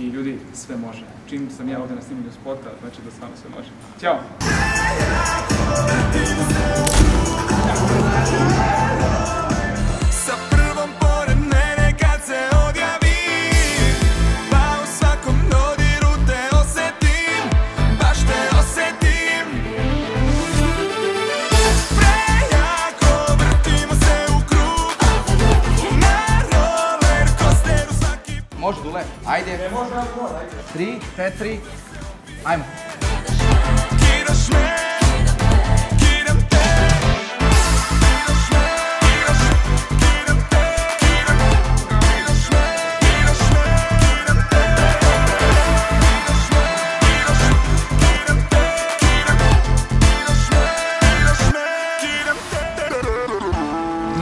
i ljudi, sve može. Čim sam ja ovdje na snimanju spota, znači da stvarno sve može. Ćao! Može dole, ajde. 3, 4, ajmo.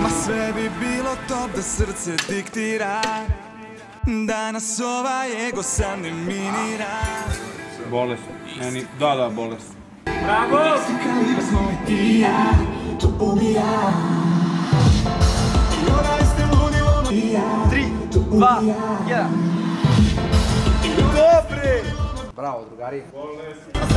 Ma sve bi bilo top da srce diktira. Danas ova ego sam ne minira. Bolest, meni, da, bolest. Bravo! Tri, dva, jedan. Dobre! Bravo, drugari. Bolest.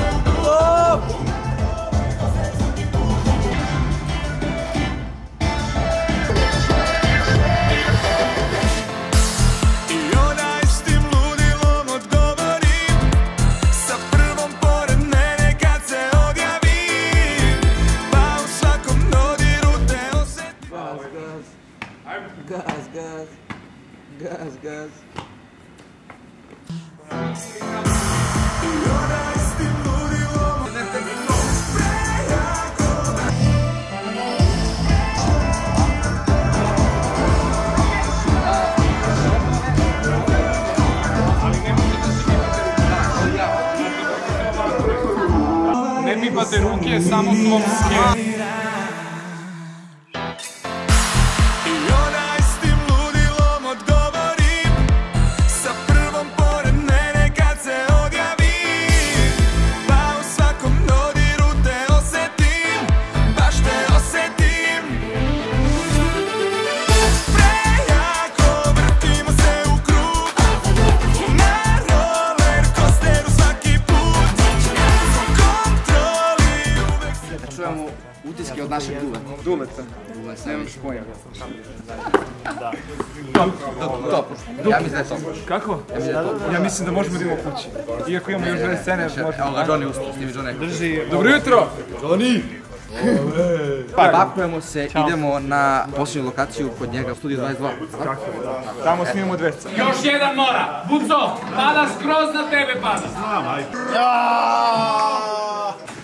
Gaz. Ne mi bate ruke, samo klopske. Utiske od našeg duleta. Nemam špoja. Top. Ja mislim da je top. Kako? Ja mislim da možemo da imamo kući. Iako imamo još dve scene, možemo. Evo ga, Johnny uspio, snivi Johnny. Dobro jutro! Johnny! Pakujemo se, idemo na posljednju lokaciju kod njega, Studio 22. Tamo snimamo dve scene. Još jedan mora! Buco, pada skroz na tebe, pada! Znam, ajde.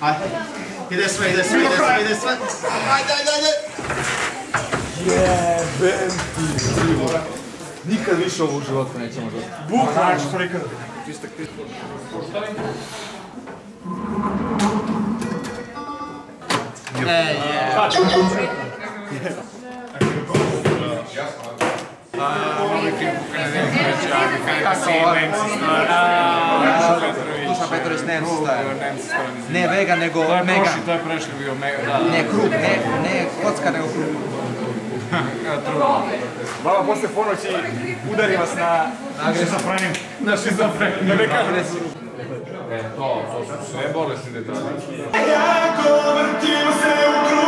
Ajde. Ide sve. Ajde. Jebem ti. Nikad više ovo u životu nećemo želiti. Bukvač, prikad. Tistak. Petrović ne staje. Ne Vega, nego Mega. To je prešli bio Mega. Ne Krug, ne Kocka, nego Krug. Baba, posle ponoći udari vas na šizofreniju. Na šizofreniju. Ne Vega. To su sve bolesni detalje. Jako vrtimo se u krug.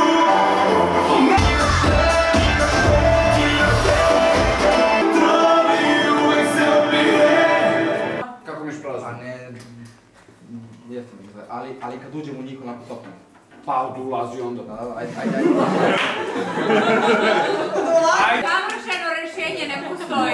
Ali kad uđem u njih onako topno. Pa od ulazi onda. Ajde. Završeno rješenje ne postoji.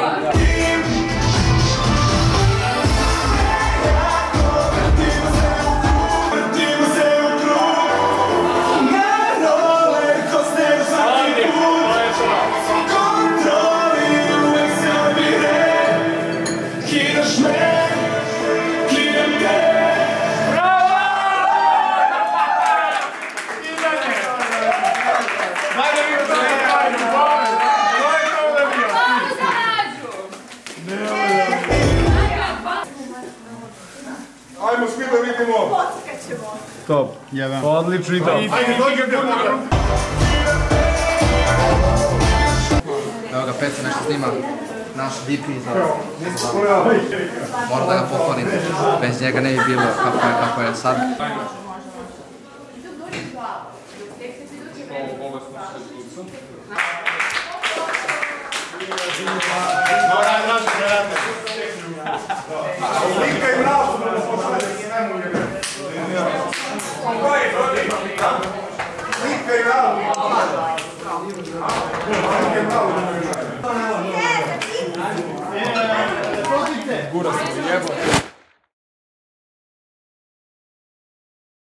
Ajmo svi da vidimo! Pockat ćemo! Top! Odlično i top! Evo ga, Pet se nešto snima. naš DP za moram da ga pohvalim, bez njega ne bi bilo kako je sad. Gura se, jebo.